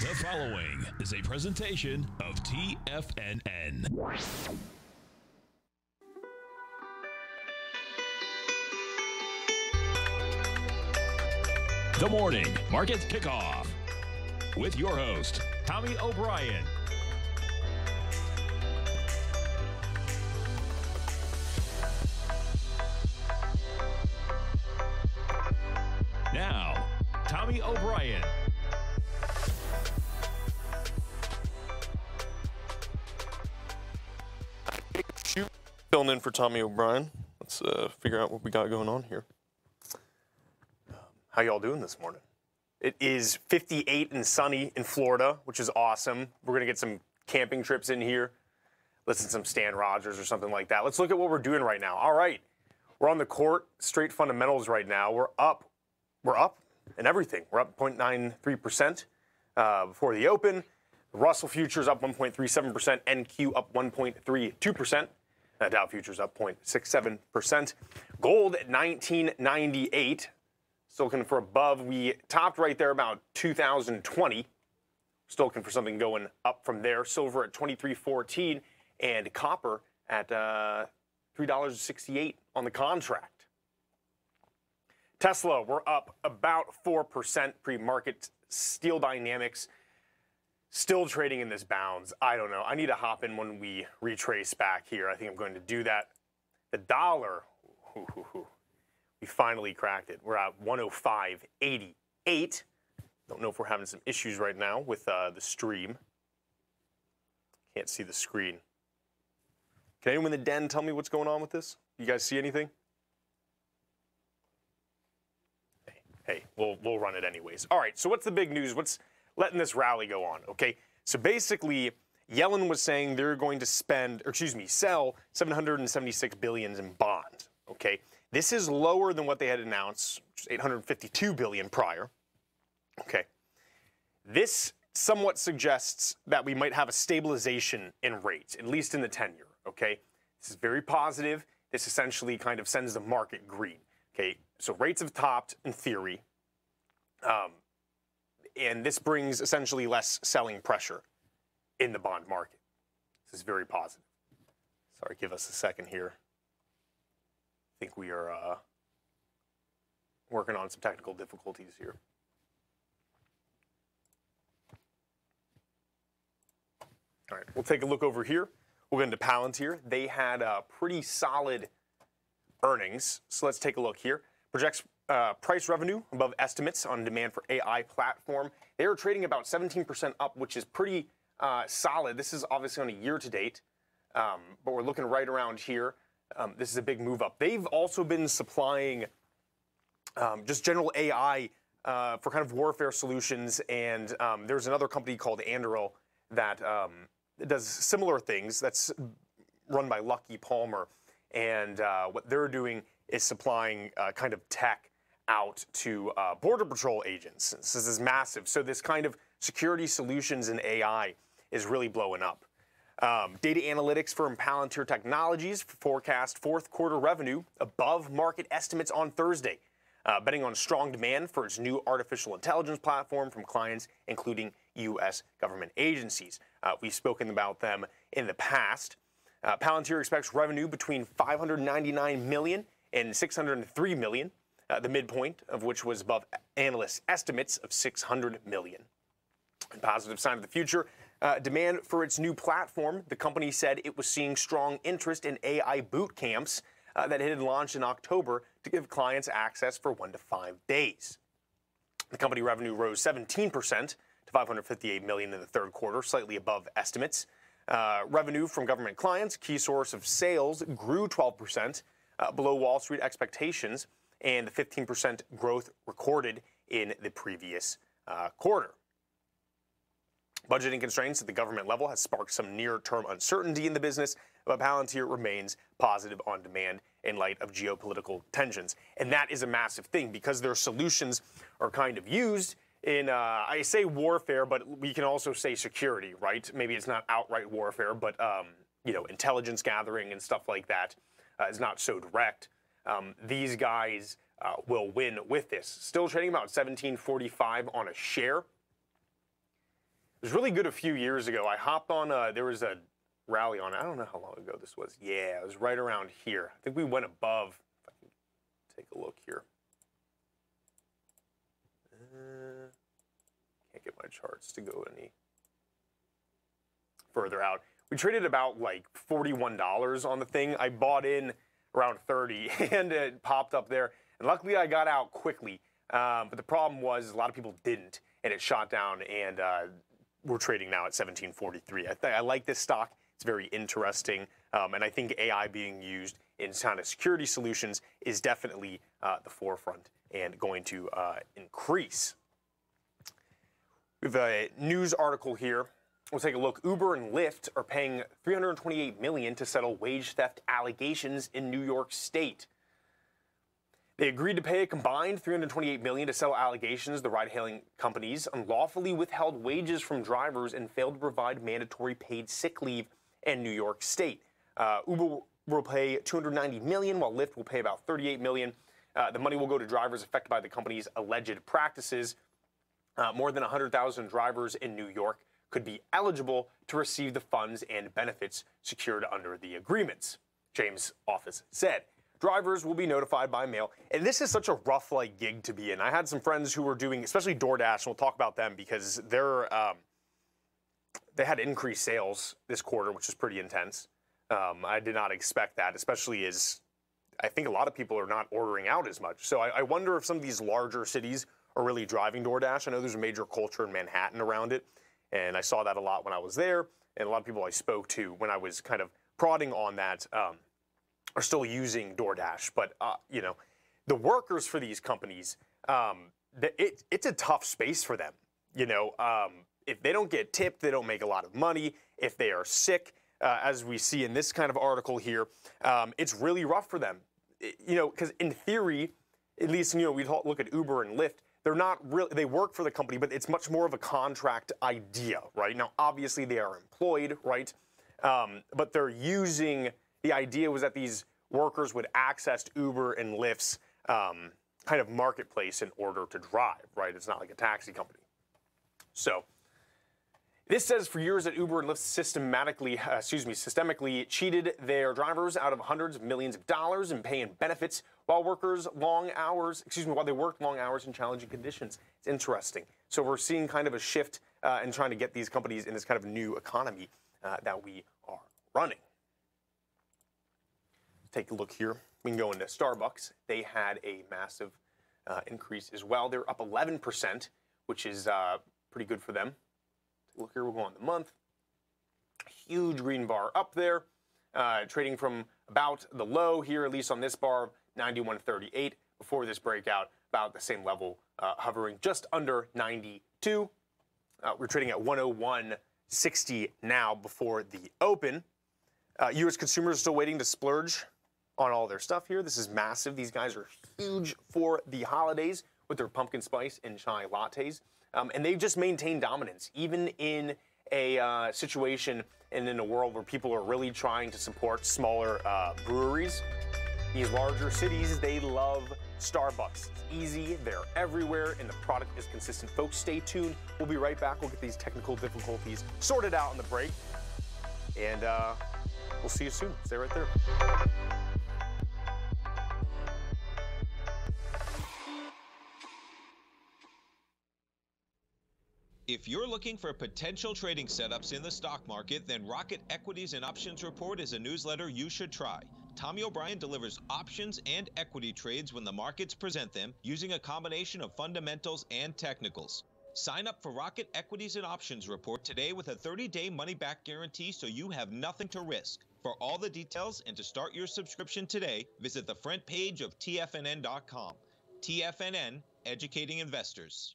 The following is a presentation of TFNN. The Morning Market Kickoff with your host, Tommy O'Brien. Now, Tommy O'Brien. Filling in for Tommy O'Brien. Let's figure out what we got going on here. How y'all doing this morning? It is 58 and sunny in Florida, which is awesome. We're gonna get some camping trips in here. Listen to some Stan Rogers or something like that. Let's look at what we're doing right now. All right, we're on the court, straight fundamentals right now. We're up in everything. We're up 0.93% before the open. The Russell Futures up 1.37%, NQ up 1.32%. Dow futures up 0.67%. Gold at 1998. Still looking for above. We topped right there about 2020. Still looking for something going up from there. Silver at 23.14 and copper at $3.68 on the contract. Tesla, we're up about 4% pre-market. Steel Dynamics still trading in this bounds. I don't know. I need to hop in when we retrace back here. I think I'm going to do that. The dollar, we finally cracked it. We're at 105.88. Don't know if we're having some issues right now with the stream. Can't see the screen. Can anyone in the den tell me what's going on with this? You guys see anything? Hey, we'll run it anyways. All right, so what's the big news? What's letting this rally go on, okay? So basically, Yellen was saying they're going to sell $776 billion in bonds, okay? This is lower than what they had announced, which was $852 billion prior, okay? This somewhat suggests that we might have a stabilization in rates, at least in the 10-year, okay? This is very positive. This essentially kind of sends the market green, okay? So rates have topped in theory. And this brings essentially less selling pressure in the bond market. This is very positive. Sorry, give us a second here. I think we are working on some technical difficulties here. All right, we'll take a look over here. We'll go into Palantir. They had pretty solid earnings, so let's take a look here. Projects price revenue above estimates on demand for AI platform. They are trading about 17% up, which is pretty solid. This is obviously on a year to date, but we're looking right around here. This is a big move up. They've also been supplying just general AI for kind of warfare solutions. And there's another company called Anduril that does similar things. That's run by Lucky Palmer. And what they're doing is supplying kind of tech out to Border Patrol agents. This is massive. So this kind of security solutions in AI is really blowing up. Data analytics firm Palantir Technologies forecast fourth quarter revenue above market estimates on Thursday, betting on strong demand for its new artificial intelligence platform from clients, including U.S. government agencies. We've spoken about them in the past. Palantir expects revenue between $599 million and $603 million, the midpoint of which was above analysts' estimates of $600 million. A positive sign of the future, demand for its new platform. The company said it was seeing strong interest in AI boot camps that it had launched in October to give clients access for 1 to 5 days. The company revenue rose 17% to $558 million in the third quarter, slightly above estimates. Revenue from government clients, key source of sales, grew 12%. Below Wall Street expectations and the 15% growth recorded in the previous quarter. Budgeting constraints at the government level has sparked some near-term uncertainty in the business, but Palantir remains positive on demand in light of geopolitical tensions. And that is a massive thing because their solutions are kind of used in, I say warfare, but we can also say security, right? Maybe it's not outright warfare, but, you know, intelligence gathering and stuff like that. Is not so direct. These guys will win with this. Still trading about $17.45 on a share. was really good a few years ago. I hopped on, there was a rally on, I don't know how long ago this was. Yeah, it was right around here. I think we went above, if I can take a look here. Can't get my charts to go any further out. We traded about like $41 on the thing. I bought in around 30 and it popped up there. And luckily I got out quickly. But the problem was a lot of people didn't, and it shot down, and we're trading now at 1743. I like this stock. It's very interesting. And I think AI being used in kind of security solutions is definitely the forefront and going to increase. We have a news article here. We'll take a look. Uber and Lyft are paying $328 million to settle wage theft allegations in New York State. They agreed to pay a combined $328 million to settle allegations the ride-hailing companies unlawfully withheld wages from drivers and failed to provide mandatory paid sick leave in New York State. Uber will pay $290 million, while Lyft will pay about $38 million. The money will go to drivers affected by the company's alleged practices. More than 100,000 drivers in New York could be eligible to receive the funds and benefits secured under the agreements, James' office said. Drivers will be notified by mail. And this is such a rough like gig to be in. I had some friends who were doing, especially DoorDash, and we'll talk about them because they're, they had increased sales this quarter, which is pretty intense. I did not expect that, especially as I think a lot of people are not ordering out as much. So I wonder if some of these larger cities are really driving DoorDash. I know there's a major culture in Manhattan around it. And I saw that a lot when I was there, and a lot of people I spoke to when I was kind of prodding on that are still using DoorDash. But, you know, the workers for these companies, it's a tough space for them. You know, if they don't get tipped, they don't make a lot of money. If they are sick, as we see in this kind of article here, it's really rough for them. You know, because in theory, at least, you know, we look at Uber and Lyft, they're not really, they work for the company, but it's much more of a contract idea, right? Now, obviously they are employed, right? But they're using, the idea was that these workers would access Uber and Lyft's kind of marketplace in order to drive, right? It's not like a taxi company. So this says for years that Uber and Lyft systemically cheated their drivers out of hundreds of millions of dollars in pay and benefits, while they worked long hours in challenging conditions. It's interesting. So we're seeing kind of a shift in trying to get these companies in this kind of new economy that we are running. Take a look here. We can go into Starbucks. They had a massive increase as well. They're up 11%, which is pretty good for them. Look here, we'll go on the month. Huge green bar up there, trading from about the low here, at least on this bar, 91.38 before this breakout, about the same level, hovering just under 92. We're trading at 101.60 now before the open. U.S. consumers are still waiting to splurge on all their stuff here. This is massive. These guys are huge for the holidays with their pumpkin spice and chai lattes. And they just maintain dominance, even in a situation and in a world where people are really trying to support smaller breweries. These larger cities, they love Starbucks. It's easy, they're everywhere, and the product is consistent. Folks, stay tuned. We'll be right back. We'll get these technical difficulties sorted out on the break. And we'll see you soon. Stay right there. If you're looking for potential trading setups in the stock market, then Rocket Equities and Options Report is a newsletter you should try. Tommy O'Brien delivers options and equity trades when the markets present them using a combination of fundamentals and technicals. Sign up for Rocket Equities and Options Report today with a 30-day money-back guarantee so you have nothing to risk. For all the details and to start your subscription today, visit the front page of TFNN.com. TFNN, educating investors.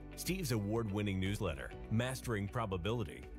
Steve's award-winning newsletter, Mastering Probability,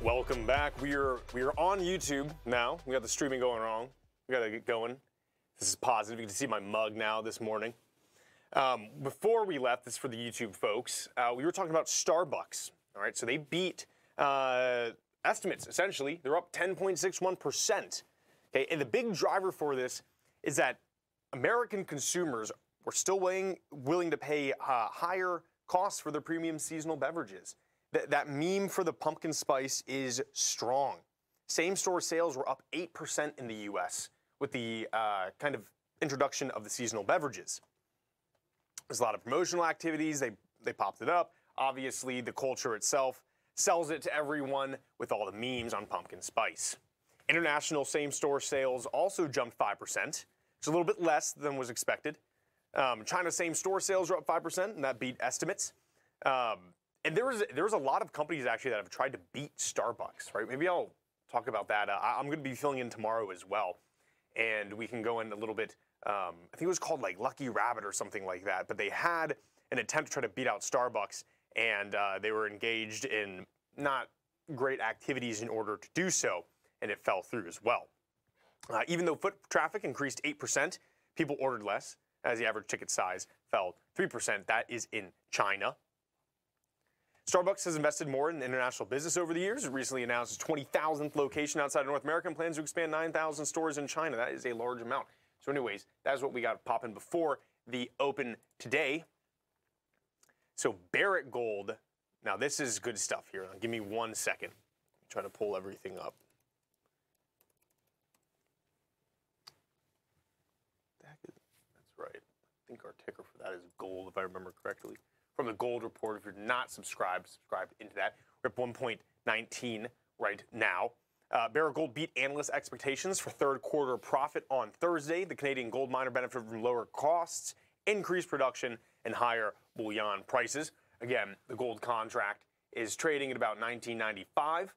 Welcome back. We are on YouTube now. We got the streaming going wrong. We got to get going. This is positive. You can see my mug now this morning. Before we left, this is for the YouTube folks, we were talking about Starbucks. All right, so they beat estimates, essentially. They're up 10.61%. Okay, and the big driver for this is that American consumers were still willing to pay higher costs for their premium seasonal beverages. That meme for the pumpkin spice is strong. Same-store sales were up 8% in the U.S. with the kind of introduction of the seasonal beverages. There's a lot of promotional activities. They popped it up. Obviously, the culture itself sells it to everyone with all the memes on pumpkin spice. International same-store sales also jumped 5%. It's a little bit less than was expected. China's same-store sales were up 5%, and that beat estimates. And there was a lot of companies actually that have tried to beat Starbucks, right? Maybe I'll talk about that. I'm going to be filling in tomorrow as well, and we can go in a little bit. I think it was called like Lucky Rabbit or something like that. But they had an attempt to try to beat out Starbucks, and they were engaged in not great activities in order to do so, and it fell through as well. Even though foot traffic increased 8%, people ordered less as the average ticket size fell 3%. That is in China. Starbucks has invested more in international business over the years. It recently announced its 20,000th location outside of North America and plans to expand 9,000 stores in China. That is a large amount. So anyways, that's what we got popping before the open today. So Barrick Gold. Now, this is good stuff here. Now, give me 1 second. I'm trying to pull everything up. That's right. I think our ticker for that is gold, if I remember correctly. From the Gold Report. If you're not subscribed, subscribe into that. We're at 1.19 right now. Barrick Gold beat analyst expectations for third quarter profit on Thursday. The Canadian gold miner benefited from lower costs, increased production, and higher bullion prices. Again, the gold contract is trading at about $19.95.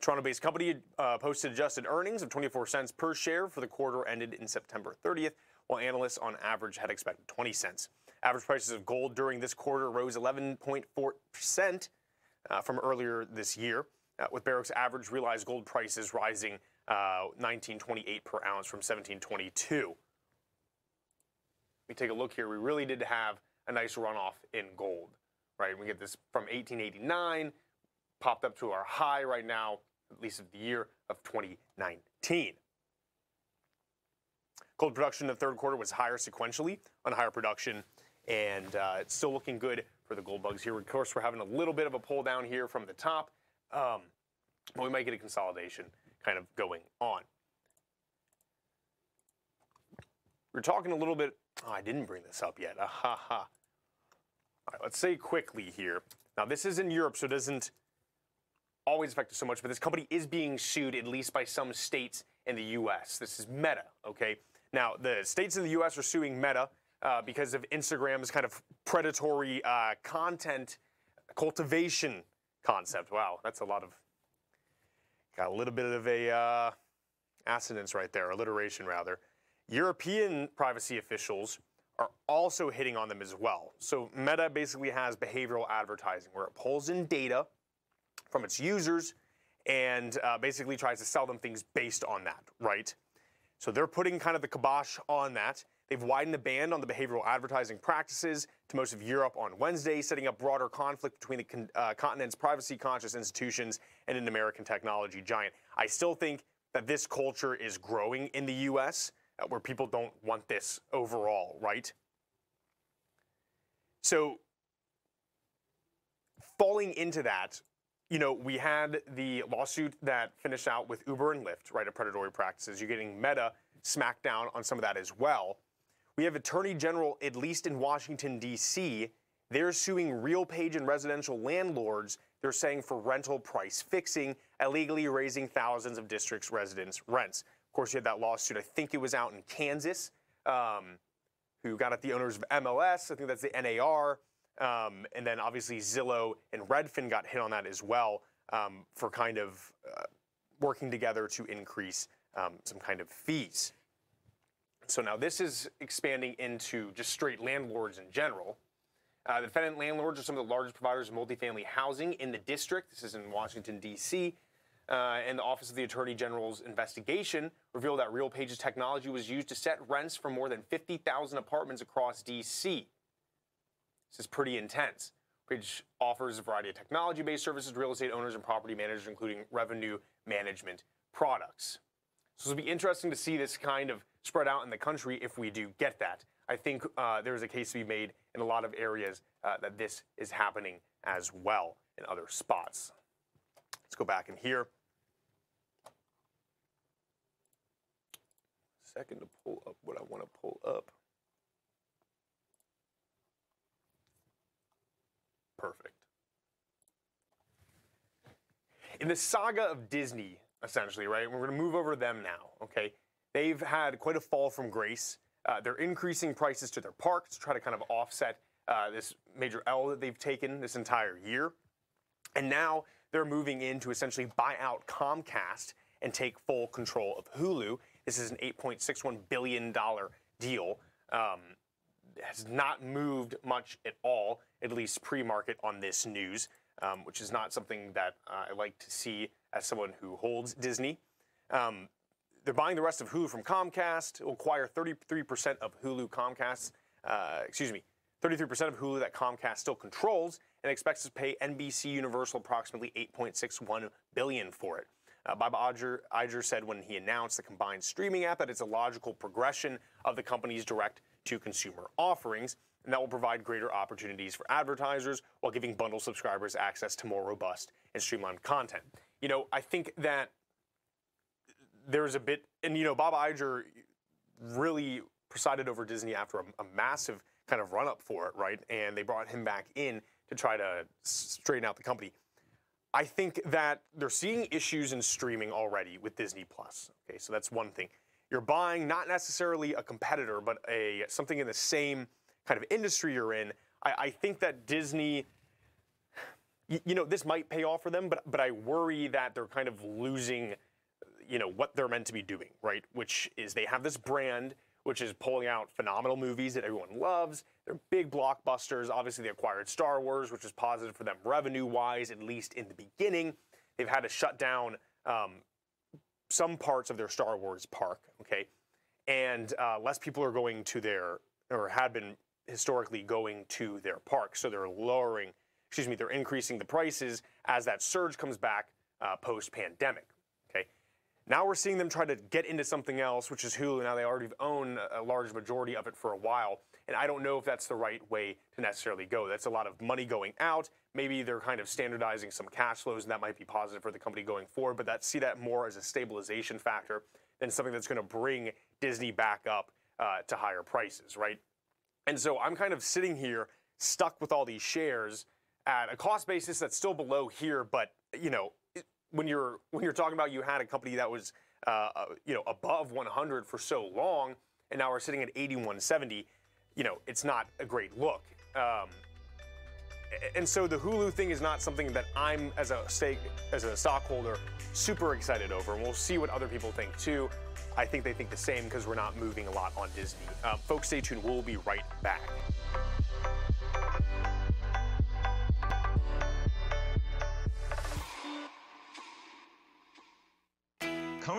Toronto-based company posted adjusted earnings of $0.24 per share for the quarter ended in September 30th, while analysts on average had expected $0.20. Average prices of gold during this quarter rose 11.4% from earlier this year, with Barrick's average realized gold prices rising $19.28 per ounce from $17.22. We take a look here. We really did have a nice runoff in gold, right? We get this from 1889, popped up to our high right now, at least of the year of 2019. Coal production in the third quarter was higher sequentially on higher production, and it's still looking good for the gold bugs here. Of course, we're having a little bit of a pull down here from the top, but we might get a consolidation kind of going on. We're talking a little bit. Oh, I didn't bring this up yet. All right, let's say quickly here. Now, this is in Europe, so it doesn't always affect us so much, but this company is being sued, at least by some states in the U.S. This is Meta, okay? Now, the states in the U.S. are suing Meta because of Instagram's kind of predatory content cultivation concept. Wow, that's a lot of, got a little bit of a assonance right there, alliteration rather. European privacy officials are also hitting on them as well. So Meta basically has behavioral advertising where it pulls in data from its users and basically tries to sell them things based on that, right? So they're putting kind of the kibosh on that. They've widened the band on the behavioral advertising practices to most of Europe on Wednesday, setting up broader conflict between the continent's privacy-conscious institutions and an American technology giant. I still think that this culture is growing in the U.S., where people don't want this overall, right? So falling into that, you know, we had the lawsuit that finished out with Uber and Lyft, right, of predatory practices. You're getting Meta smacked down on some of that as well. We have Attorney General, at least in Washington, D.C., they're suing RealPage and residential landlords. They're saying for rental price fixing, illegally raising thousands of districts' residents' rents. Of course, you had that lawsuit, I think it was out in Kansas, who got at the owners of MLS, I think that's the NAR, and then obviously Zillow and Redfin got hit on that as well for kind of working together to increase some kind of fees. So now this is expanding into just straight landlords in general. The defendant landlords are some of the largest providers of multifamily housing in the district. This is in Washington, D.C., and the Office of the Attorney General's investigation revealed that RealPage's technology was used to set rents for more than 50,000 apartments across D.C. This is pretty intense. RealPage offers a variety of technology-based services to real estate owners and property managers, including revenue management products. So it'll be interesting to see this kind of spread out in the country if we do get that. I think there's a case to be made in a lot of areas that this is happening as well in other spots. Let's go back in here. Second to pull up what I want to pull up. Perfect. In the saga of Disney, essentially, right? We're going to move over to them now, okay? They've had quite a fall from grace. They're increasing prices to their parks to try to kind of offset this major L that they've taken this entire year. And now they're moving in to essentially buy out Comcast and take full control of Hulu. This is an $8.61 billion deal. Has not moved much at all, at least pre-market on this news, which is not something that I like to see as someone who holds Disney. They're buying the rest of Hulu from Comcast. Will acquire 33% of Hulu Comcast, 33% of Hulu that Comcast still controls, and expects to pay NBC Universal approximately $8.61 billion for it. Bob Iger said when he announced the combined streaming app that it's a logical progression of the company's direct-to-consumer offerings, and that will provide greater opportunities for advertisers while giving bundle subscribers access to more robust and streamlined content. You know, I think that there's a bit, and you know, Bob Iger really presided over Disney after a massive kind of run-up for it, right? And they brought him back in to try to straighten out the company. I think that they're seeing issues in streaming already with Disney Plus. Okay, so that's one thing. You're buying not necessarily a competitor, but something in the same kind of industry you're in. I think that Disney, you know, this might pay off for them, but I worry that they're kind of losing, you know, what they're meant to be doing, right? Which is they have this brand, which is pulling out phenomenal movies that everyone loves. They're big blockbusters. Obviously, they acquired Star Wars, which was positive for them revenue-wise, at least in the beginning. They've had to shut down some parts of their Star Wars park, okay? And less people are going to their, or had been historically going to their park. So they're lowering, they're increasing the prices as that surge comes back post-pandemic, okay? Now we're seeing them try to get into something else, which is Hulu. Now they already own a large majority of it for a while, and I don't know if that's the right way to necessarily go. That's a lot of money going out. Maybe they're kind of standardizing some cash flows, and that might be positive for the company going forward, but see that more as a stabilization factor than something that's going to bring Disney back up to higher prices, right? And so I'm kind of sitting here stuck with all these shares at a cost basis that's still below here, but, you know, when you're talking about you had a company that was, you know, above 100 for so long, and now we're sitting at 81.70, you know, it's not a great look. And so the Hulu thing is not something that I'm, as a stockholder, super excited over. And we'll see what other people think too. I think they think the same because we're not moving a lot on Disney. Folks, stay tuned. We'll be right back.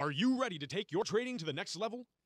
Are you ready to take your trading to the next level?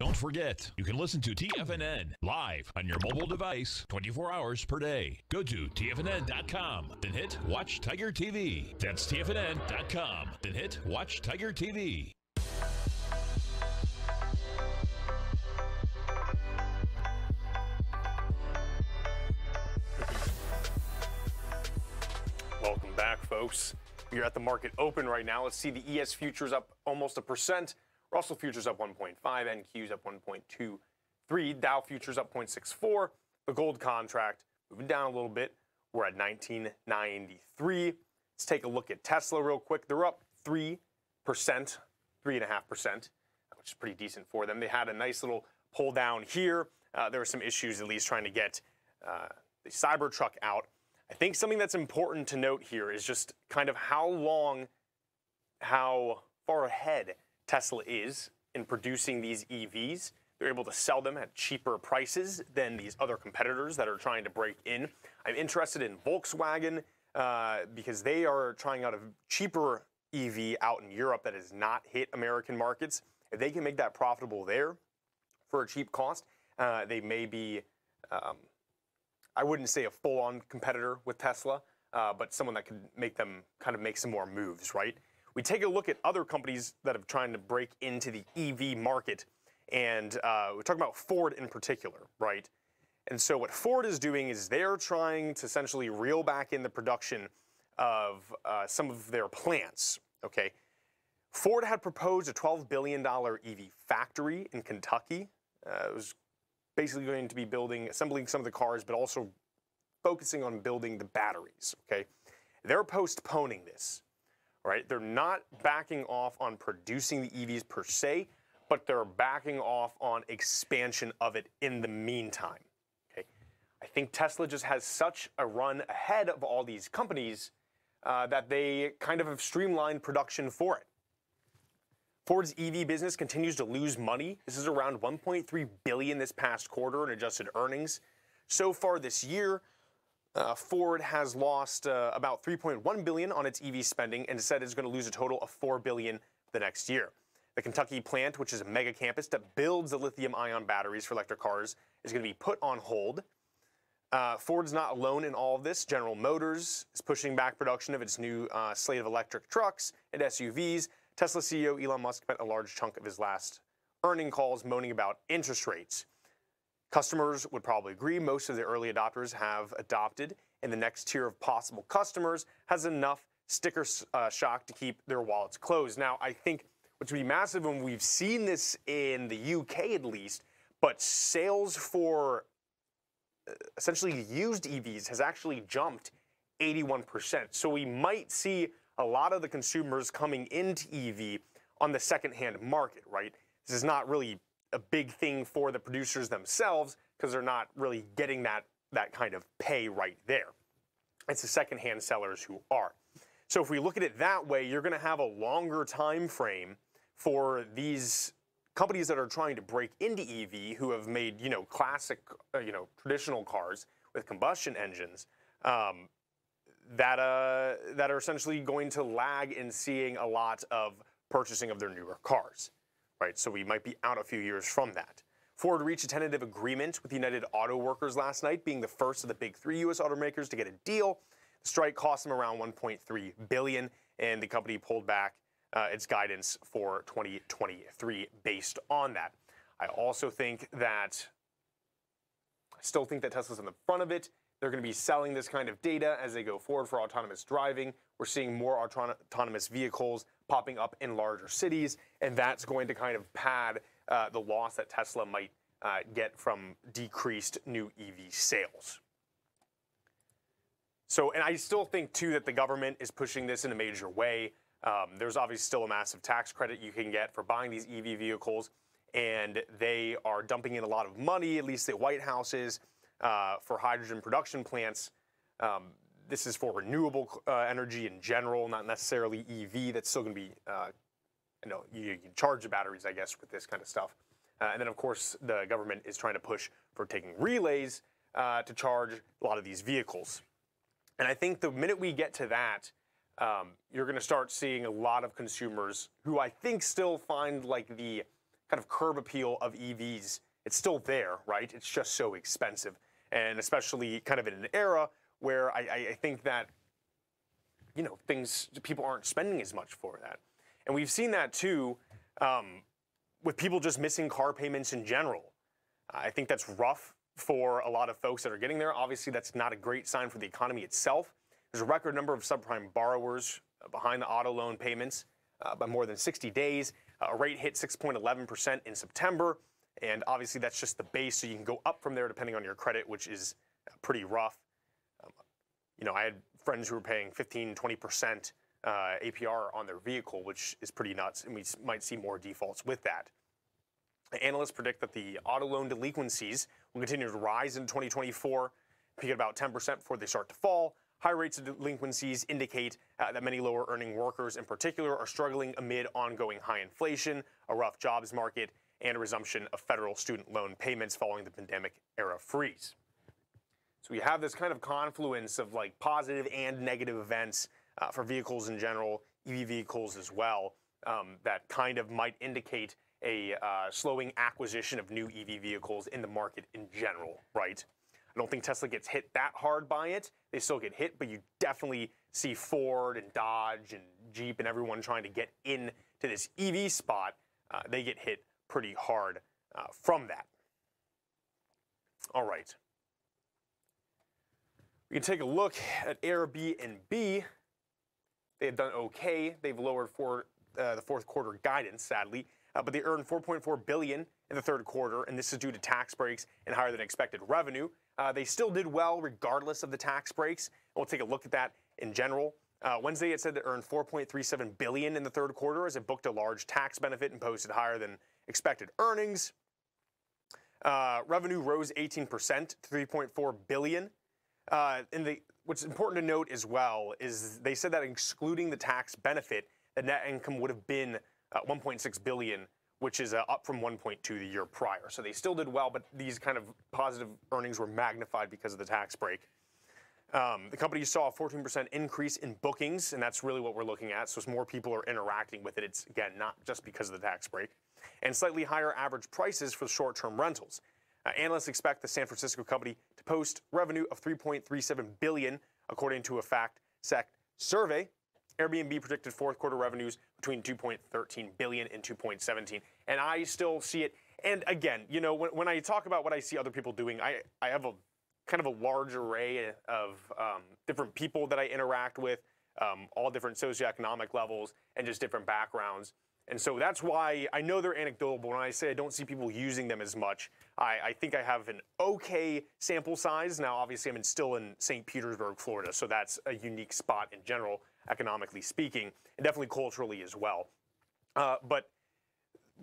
Don't forget, you can listen to TFNN live on your mobile device 24 hours per day. Go to TFNN.com, then hit Watch Tiger TV. That's TFNN.com, then hit Watch Tiger TV. Welcome back, folks. We're at the market open right now. Let's see, the ES futures up almost 1%. Russell futures up 1.5, NQs up 1.23, Dow futures up 0.64. The gold contract moving down a little bit. We're at 19.93. Let's take a look at Tesla real quick. They're up 3%, 3.5%, which is pretty decent for them. They had a nice little pull down here. There were some issues, at least trying to get the Cybertruck out. I think something that's important to note here is just kind of how far ahead Tesla is in producing these EVs. They're able to sell them at cheaper prices than these other competitors that are trying to break in. I'm interested in Volkswagen because they are trying out a cheaper EV out in Europe that has not hit American markets. If they can make that profitable there for a cheap cost, they may be, I wouldn't say a full-on competitor with Tesla, but someone that could make them kind of make some more moves, right? We take a look at other companies that have tried to break into the EV market, and we're talking about Ford in particular, right? And so what Ford is doing is they're trying to essentially reel back in the production of some of their plants, okay? Ford had proposed a $12 billion EV factory in Kentucky. It was basically going to be building, assembling some of the cars, but also focusing on building the batteries, okay? They're postponing this, all right? They're not backing off on producing the EVs per se, but they're backing off on expansion of it in the meantime, okay? I think Tesla just has such a run ahead of all these companies that they kind of have streamlined production for it. Ford's EV business continues to lose money. This is around $1.3 billion this past quarter in adjusted earnings. So far this year, Ford has lost about $3.1 billion on its EV spending and said it's going to lose a total of $4 billion the next year. The Kentucky plant, which is a mega campus that builds the lithium-ion batteries for electric cars, is going to be put on hold. Ford's not alone in all of this. General Motors is pushing back production of its new slate of electric trucks and SUVs. Tesla CEO Elon Musk spent a large chunk of his last earnings calls moaning about interest rates. Customers would probably agree. Most of the early adopters have adopted, and the next tier of possible customers has enough sticker shock to keep their wallets closed. Now, I think what's going to be massive, and we've seen this in the UK at least, but sales for essentially used EVs has actually jumped 81%. So we might see a lot of the consumers coming into EV on the secondhand market, right? This is not really a big thing for the producers themselves because they're not really getting that kind of pay right there. It's the secondhand sellers who are. So if we look at it that way, you're going to have a longer time frame for these companies that are trying to break into EV, who have made, you know, classic, traditional cars with combustion engines. That are essentially going to lag in seeing a lot of purchasing of their newer cars, right? So we might be out a few years from that. Ford reached a tentative agreement with United Auto Workers last night, being the first of the big three U.S. automakers to get a deal. The strike cost them around $1.3 billion, and the company pulled back its guidance for 2023 based on that. I also think that, I still think that Tesla's on the front of it. They're going to be selling this kind of data as they go forward for autonomous driving. We're seeing more autonomous vehicles popping up in larger cities, and that's going to kind of pad the loss that Tesla might get from decreased new EV sales. So, and I still think, too, that the government is pushing this in a major way. There's obviously still a massive tax credit you can get for buying these EV vehicles, and they are dumping in a lot of money, at least the White House is. For hydrogen production plants. This is for renewable energy in general, not necessarily EV. That's still going to be, you can charge the batteries, I guess, with this kind of stuff. And then, of course, the government is trying to push for taking relays to charge a lot of these vehicles. And I think the minute we get to that, you're going to start seeing a lot of consumers who I think still find like the kind of curb appeal of EVs. It's still there, right? It's just so expensive. And especially kind of in an era where I think that, you know, people aren't spending as much for that. And we've seen that too with people just missing car payments in general. I think that's rough for a lot of folks that are getting there. Obviously, that's not a great sign for the economy itself. There's a record number of subprime borrowers behind the auto loan payments by more than 60 days. A rate hit 6.11% in September. And obviously, that's just the base, so you can go up from there depending on your credit, which is pretty rough. I had friends who were paying 15, 20% APR on their vehicle, which is pretty nuts, and we might see more defaults with that. Analysts predict that the auto loan delinquencies will continue to rise in 2024, peak at about 10% before they start to fall. High rates of delinquencies indicate that many lower-earning workers in particular are struggling amid ongoing high inflation, a rough jobs market, and a resumption of federal student loan payments following the pandemic-era freeze. So we have this kind of confluence of like positive and negative events for vehicles in general, EV vehicles as well, that kind of might indicate a slowing acquisition of new EV vehicles in the market in general, right? I don't think Tesla gets hit that hard by it. They still get hit, but you definitely see Ford and Dodge and Jeep and everyone trying to get into this EV spot. They get hit pretty hard from that. All right. We can take a look at Airbnb. They have done okay. They've lowered for the fourth quarter guidance, sadly, but they earned $4.4 billion in the third quarter, and this is due to tax breaks and higher than expected revenue. They still did well regardless of the tax breaks. We'll take a look at that in general. Wednesday, it said they earned $4.37 billion in the third quarter as it booked a large tax benefit and posted higher than expected earnings. Revenue rose 18% to $3.4 billion. What's important to note as well is they said that excluding the tax benefit, the net income would have been $1.6 billion, which is up from 1.2 the year prior. So they still did well, but these kind of positive earnings were magnified because of the tax break. The company saw a 14% increase in bookings, and that's really what we're looking at. So as more people are interacting with it, it's, again, not just because of the tax break. And slightly higher average prices for short-term rentals. Analysts expect the San Francisco company to post revenue of $3.37 billion, according to a FactSet survey. Airbnb predicted fourth quarter revenues between $2.13 billion and $2.17, and I still see it. And again, you know, when I talk about what I see other people doing, I have a kind of a large array of different people that I interact with, all different socioeconomic levels and just different backgrounds. And so that's why I know they're anecdotal, but when I say I don't see people using them as much, I think I have an okay sample size. Now, obviously, I'm still in St. Petersburg, Florida, so that's a unique spot in general, economically speaking, and definitely culturally as well. But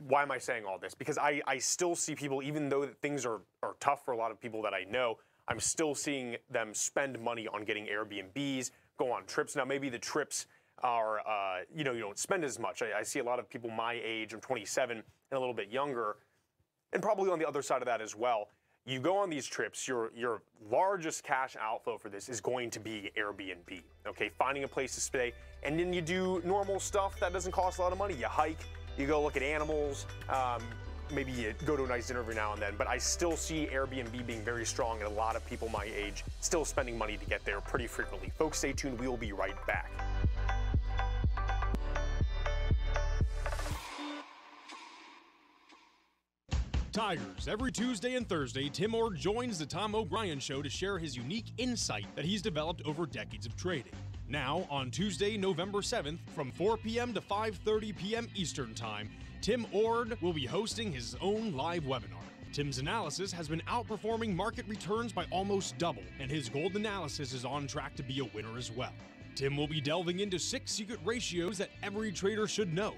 why am I saying all this? Because I still see people, even though things are tough for a lot of people that I know, I'm still seeing them spend money on getting Airbnbs, go on trips. Now, maybe the trips are, you know, you don't spend as much. I see a lot of people my age, I'm 27 and a little bit younger, and probably on the other side of that as well. You go on these trips, your largest cash outflow for this is going to be Airbnb, okay? Finding a place to stay, and then you do normal stuff that doesn't cost a lot of money. You hike, you go look at animals, maybe you go to a nice dinner every now and then, but I still see Airbnb being very strong and a lot of people my age still spending money to get there pretty frequently. Folks, stay tuned, we will be right back. Tigers. Every Tuesday and Thursday, Tim Ord joins the Tom O'Brien Show to share his unique insight that he's developed over decades of trading. Now, on Tuesday, November 7th, from 4 p.m. to 5:30 p.m. Eastern Time, Tim Ord will be hosting his own live webinar. Tim's analysis has been outperforming market returns by almost double, and his gold analysis is on track to be a winner as well. Tim will be delving into 6 secret ratios that every trader should know.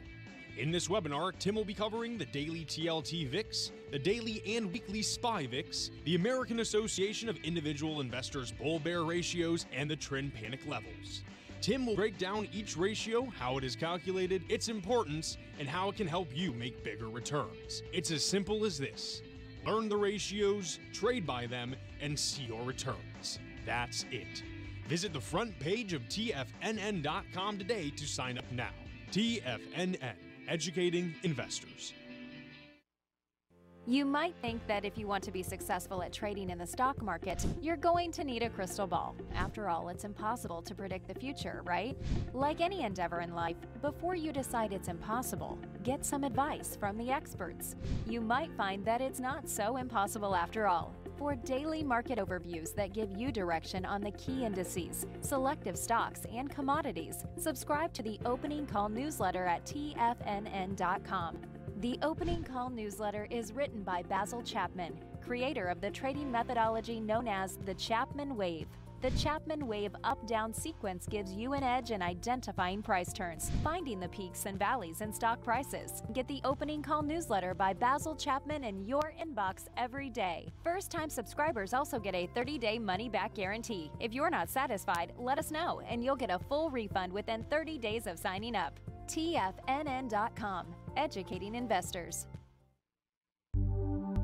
In this webinar, Tim will be covering the daily TLT VIX, the daily and weekly SPY VIX, the American Association of Individual Investors bull-bear ratios, and the trend panic levels. Tim will break down each ratio, how it is calculated, its importance, and how it can help you make bigger returns. It's as simple as this. Learn the ratios, trade by them, and see your returns. That's it. Visit the front page of TFNN.com today to sign up now. TFNN. Educating investors. You might think that if you want to be successful at trading in the stock market, you're going to need a crystal ball. After all, it's impossible to predict the future, right? Like any endeavor in life, before you decide it's impossible, get some advice from the experts. You might find that it's not so impossible after all. For daily market overviews that give you direction on the key indices, selective stocks, and commodities, subscribe to the Opening Call newsletter at tfnn.com. The Opening Call newsletter is written by Basil Chapman, creator of the trading methodology known as the Chapman Wave. The Chapman Wave up-down sequence gives you an edge in identifying price turns, finding the peaks and valleys in stock prices. Get the Opening Call newsletter by Basil Chapman in your inbox every day. First-time subscribers also get a 30-day money-back guarantee. If you're not satisfied, let us know, and you'll get a full refund within 30 days of signing up. TFNN.com. educating investors.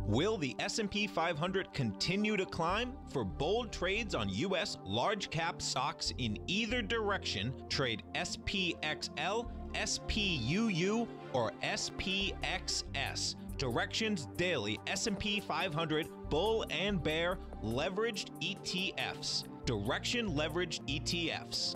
Will the S&P 500 continue to climb? For bold trades on U.S. large cap stocks in either direction, trade SPXL, SPUU, or SPXS. Directions Daily S&P 500 Bull and Bear Leveraged ETFs. Direction Leveraged ETFs.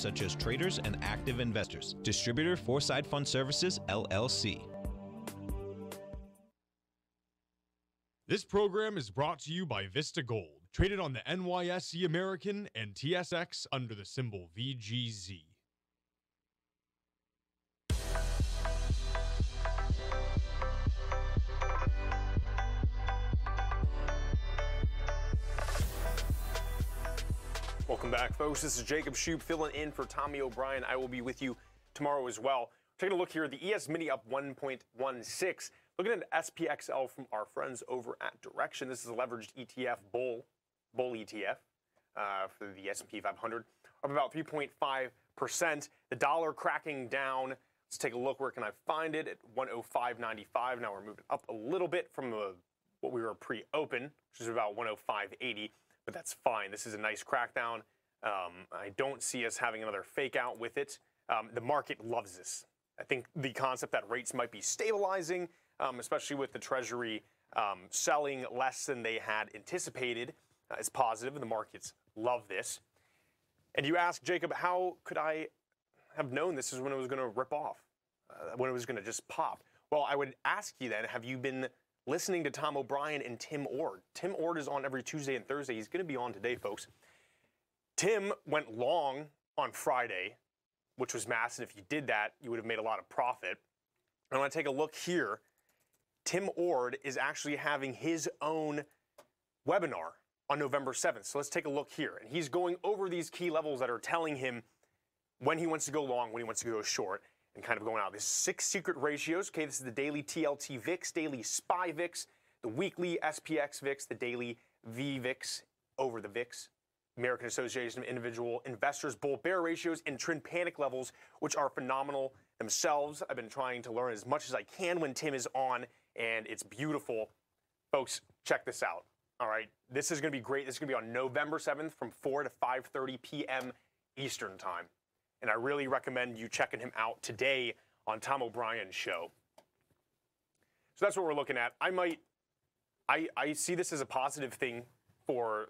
such as traders and active investors. Distributor Foreside Fund Services, LLC. This program is brought to you by Vista Gold, traded on the NYSE American and TSX under the symbol VGZ. Welcome back, folks. This is Jacob Shoup filling in for Tommy O'Brien. I will be with you tomorrow as well. Taking a look here, the ES Mini up 1.16. Looking at SPXL from our friends over at Direction. This is a leveraged ETF, bull ETF for the S&P 500, up about 3.5%. The dollar cracking down. Let's take a look. Where can I find it? At 105.95. Now we're moving up a little bit from what we were pre-open, which is about 105.80. But that's fine. This is a nice crackdown. I don't see us having another fake out with it. The market loves this. I think the concept that rates might be stabilizing, especially with the Treasury selling less than they had anticipated, is positive, and the markets love this. And you ask, Jacob, how could I have known this is when it was going to rip off, when it was going to just pop? Well, I would ask you then, have you been listening to Tom O'Brien and Tim Ord? Tim Ord is on every Tuesday and Thursday. He's going to be on today, folks. Tim went long on Friday, which was massive. If you did that, you would have made a lot of profit. I want to take a look here. Tim Ord is actually having his own webinar on November 7th. So let's take a look here. And he's going over these key levels that are telling him when he wants to go long, when he wants to go short, and kind of going out. There's 6 secret ratios. Okay, this is the daily TLT VIX, daily SPY VIX, the weekly SPX VIX, the daily VVIX over the VIX, American Association of Individual Investors, bull bear ratios, and trend panic levels, which are phenomenal themselves. I've been trying to learn as much as I can when Tim is on, and it's beautiful. Folks, check this out. All right, this is going to be great. This is going to be on November 7th from 4 to 5:30 p.m. Eastern time. And I really recommend you checking him out today on Tom O'Brien's show. So that's what we're looking at. I see this as a positive thing for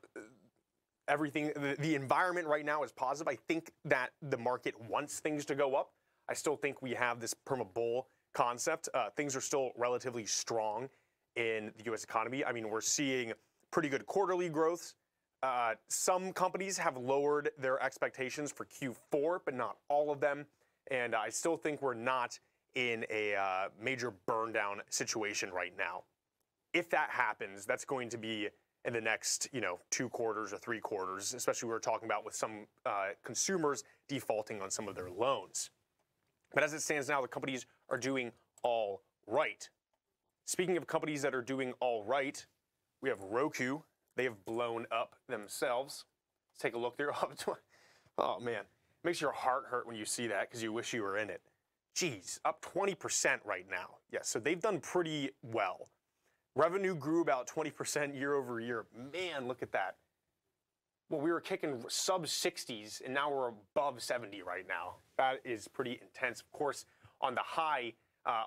everything. The environment right now is positive. I think that the market wants things to go up. I still think we have this perma bull concept. Things are still relatively strong in the U.S. economy. I mean, we're seeing pretty good quarterly growths. Some companies have lowered their expectations for Q4, but not all of them. And I still think we're not in a major burn down situation right now. If that happens, that's going to be in the next, 2 quarters or 3 quarters, especially we were talking about with some consumers defaulting on some of their loans. But as it stands now, the companies are doing all right. Speaking of companies that are doing all right, we have Roku. They have blown up themselves. Let's take a look there. Oh, man. It makes your heart hurt when you see that because you wish you were in it. Geez, up 20% right now. Yeah, so they've done pretty well. Revenue grew about 20% year over year. Man, look at that. Well, we were kicking sub 60s, and now we're above 70 right now. That is pretty intense. Of course, on the high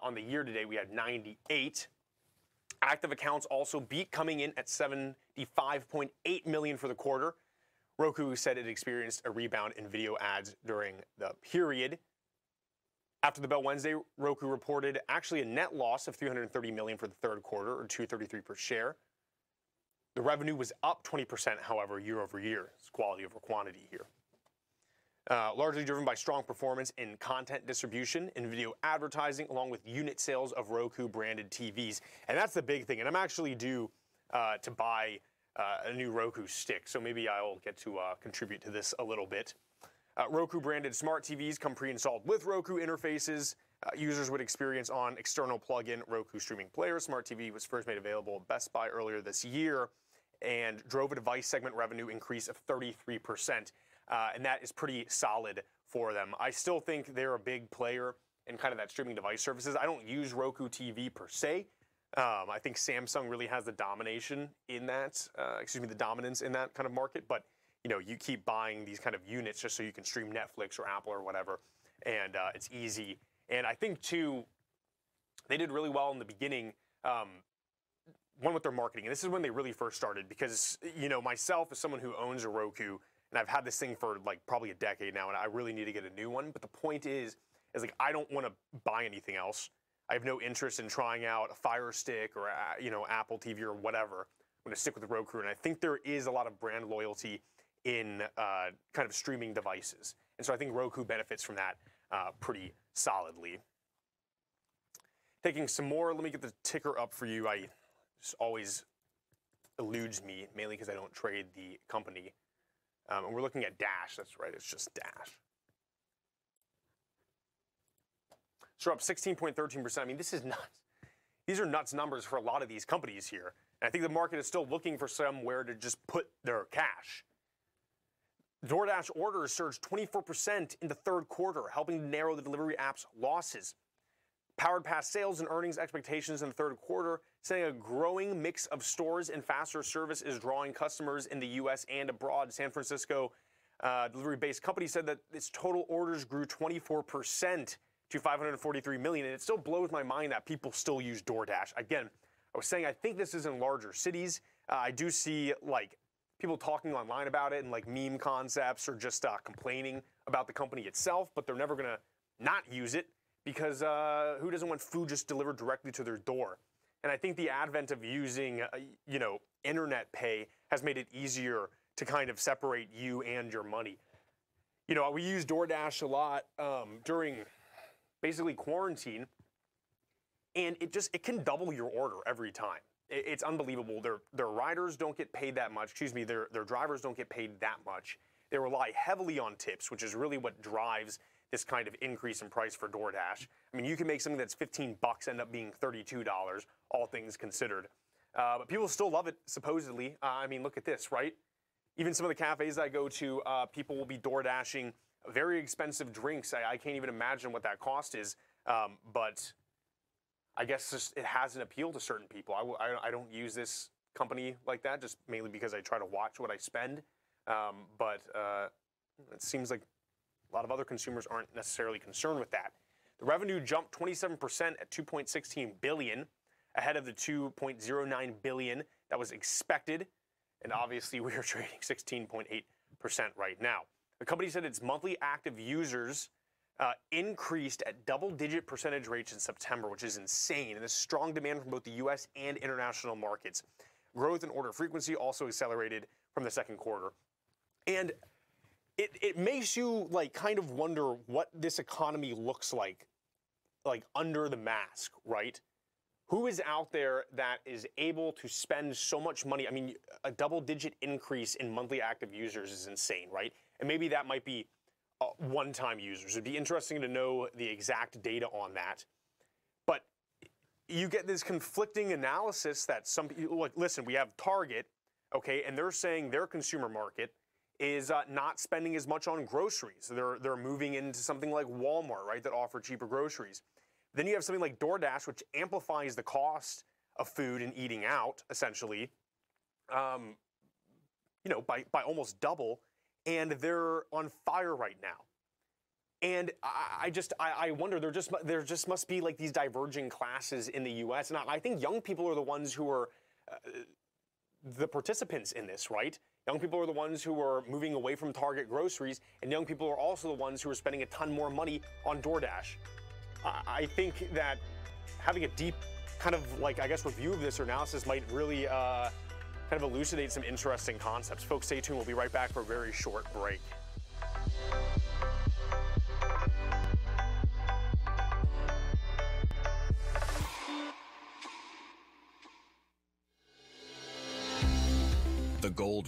on the year today, we had 98. Active accounts also beat, coming in at 75.8 million for the quarter. Roku said it experienced a rebound in video ads during the period. After the bell Wednesday, Roku reported actually a net loss of 330 million for the third quarter, or $2.33 per share. The revenue was up 20%, however, year over year. It's quality over quantity here. largely driven by strong performance in content distribution and video advertising, along with unit sales of Roku-branded TVs. And that's the big thing. And I'm actually due to buy a new Roku stick, so maybe I'll get to contribute to this a little bit. Roku-branded smart TVs come pre-installed with Roku interfaces. Users would experience on external plug-in Roku streaming player. Smart TV was first made available at Best Buy earlier this year and drove a device segment revenue increase of 33%. And that is pretty solid for them. I still think they're a big player in kind of that streaming device services. I don't use Roku TV per se. I think Samsung really has the domination in that, the dominance in that kind of market. But, you know, you keep buying these kind of units just so you can stream Netflix or Apple or whatever. And it's easy. And I think, too, they did really well in the beginning, one with their marketing. And this is when they really first started because, you know, myself as someone who owns a Roku, and I've had this thing for, like, probably a decade now, and I really need to get a new one. But the point is like, I don't want to buy anything else. I have no interest in trying out a Fire Stick or, you know, Apple TV or whatever. I'm going to stick with the Roku. And I think there is a lot of brand loyalty in kind of streaming devices. And so I think Roku benefits from that pretty solidly. Taking some more, let me get the ticker up for you. I just always eludes me, mainly because I don't trade the company. And we're looking at Dash, that's right, it's just Dash. So we're up 16.13%. I mean, this is nuts. These are nuts numbers for a lot of these companies here. And I think the market is still looking for somewhere to just put their cash. DoorDash orders surged 24% in the third quarter, helping to narrow the delivery app's losses. Powered past sales and earnings expectations in the third quarter, saying a growing mix of stores and faster service is drawing customers in the U.S. and abroad. San Francisco delivery-based company said that its total orders grew 24% to 543 million, and it still blows my mind that people still use DoorDash. Again, I was saying I think this is in larger cities. I do see, like, people talking online about it and like meme concepts or just complaining about the company itself, but they're never gonna not use it because who doesn't want food just delivered directly to their door? And I think the advent of using, you know, internet pay has made it easier to kind of separate you and your money. You know, we use DoorDash a lot during basically quarantine, and it can double your order every time. It's unbelievable. Their riders don't get paid that much. Excuse me, their drivers don't get paid that much. They rely heavily on tips, which is really what drives this kind of increase in price for DoorDash. I mean, you can make something that's $15 end up being $32, all things considered. But people still love it, supposedly. I mean, look at this, right? Even some of the cafes I go to, people will be DoorDashing very expensive drinks. I can't even imagine what that cost is, but I guess just it has an appeal to certain people. I don't use this company like that, just mainly because I try to watch what I spend. But it seems like a lot of other consumers aren't necessarily concerned with that. The revenue jumped 27% at $2.16 billion, ahead of the $2.09 billion that was expected. And obviously, we are trading 16.8% right now. The company said its monthly active users increased at double-digit percentage rates in September, which is insane, and there's strong demand from both the U.S. and international markets. Growth in order frequency also accelerated from the second quarter. And it makes you, like, kind of wonder what this economy looks like under the mask, right? Who is out there that is able to spend so much money? I mean, a double-digit increase in monthly active users is insane, right? And maybe that might be one-time users. It'd be interesting to know the exact data on that. But you get this conflicting analysis that some people, like, listen, we have Target, okay, and they're saying their consumer market is not spending as much on groceries. They're moving into something like Walmart, right, that offer cheaper groceries. Then you have something like DoorDash, which amplifies the cost of food and eating out, essentially, you know, by almost double. And they're on fire right now. And I wonder, there just must be like these diverging classes in the U.S. And I think young people are the ones who are the participants in this, right? Young people are the ones who are moving away from Target groceries, and young people are also the ones who are spending a ton more money on DoorDash. I think that having a deep kind of like, I guess, review of this or analysis might really kind of elucidate some interesting concepts. Folks, stay tuned. We'll be right back for a very short break. Gold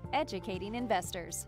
educating investors.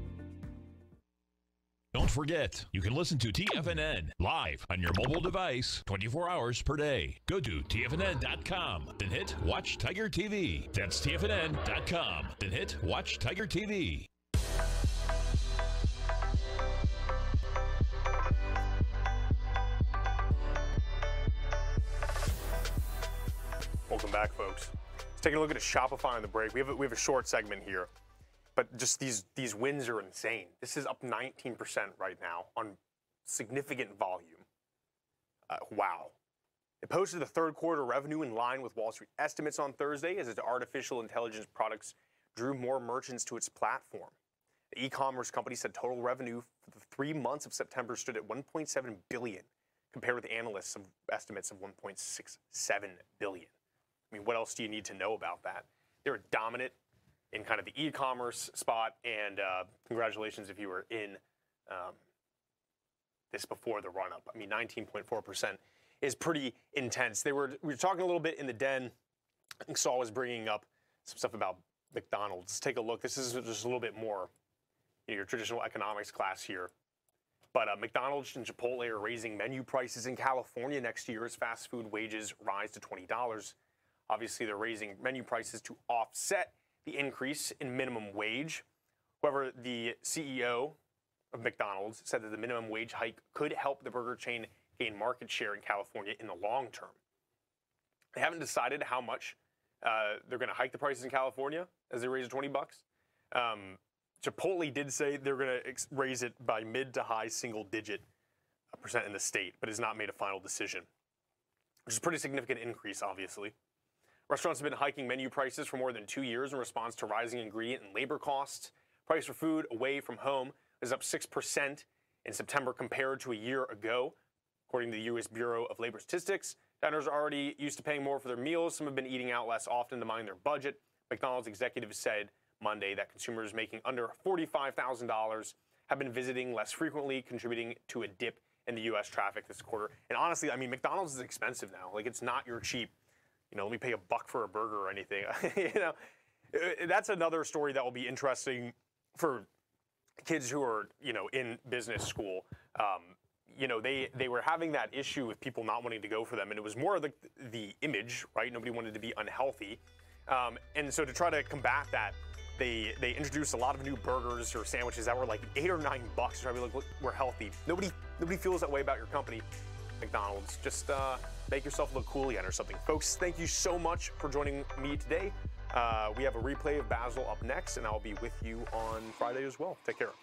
Don't forget, you can listen to TFNN live on your mobile device 24 hours per day. Go to TFNN.com, then hit Watch Tiger TV. That's TFNN.com, then hit Watch Tiger TV. Welcome back, folks. Let's take a look at Shopify on the break. We have a short segment here. But just these wins are insane. This is up 19% right now on significant volume. Wow. It posted the third quarter revenue in line with Wall Street estimates on Thursday as its artificial intelligence products drew more merchants to its platform. The e-commerce company said total revenue for the 3 months of September stood at $1.7 billion, compared with analysts' estimates of $1.67 billion. I mean, what else do you need to know about that? They're a dominant in kind of the e-commerce spot, and congratulations if you were in this before the run-up. I mean, 19.4% is pretty intense. We were talking a little bit in the den. I think Saul was bringing up some stuff about McDonald's. Let's take a look. This is just a little bit more, you know, your traditional economics class here. But McDonald's and Chipotle are raising menu prices in California next year as fast food wages rise to $20. Obviously, they're raising menu prices to offset the increase in minimum wage. However, the CEO of McDonald's said that the minimum wage hike could help the burger chain gain market share in California in the long term. They haven't decided how much they're going to hike the prices in California as they raise it $20. Chipotle did say they're going to raise it by mid to high single digit % in the state, but has not made a final decision, which is a pretty significant increase, obviously. Restaurants have been hiking menu prices for more than 2 years in response to rising ingredient and labor costs. Price for food away from home is up 6% in September compared to a year ago. According to the U.S. Bureau of Labor Statistics, diners are already used to paying more for their meals. Some have been eating out less often to mind their budget. McDonald's executives said Monday that consumers making under $45,000 have been visiting less frequently, contributing to a dip in the U.S. traffic this quarter. And honestly, I mean, McDonald's is expensive now. Like, it's not your cheap, you know, let me pay $1 for a burger or anything. You know, that's another story that will be interesting for kids who are, you know, in business school. You know, they were having that issue with people not wanting to go for them, and it was more like the image, right? Nobody wanted to be unhealthy, and so to try to combat that, they introduced a lot of new burgers or sandwiches that were like $8 or $9 to try to be like, look, we're healthy. Nobody feels that way about your company, McDonald's. Just make yourself look cool again or something. Folks, thank you so much for joining me today. We have a replay of Basil up next, and I'll be with you on Friday as well. Take care.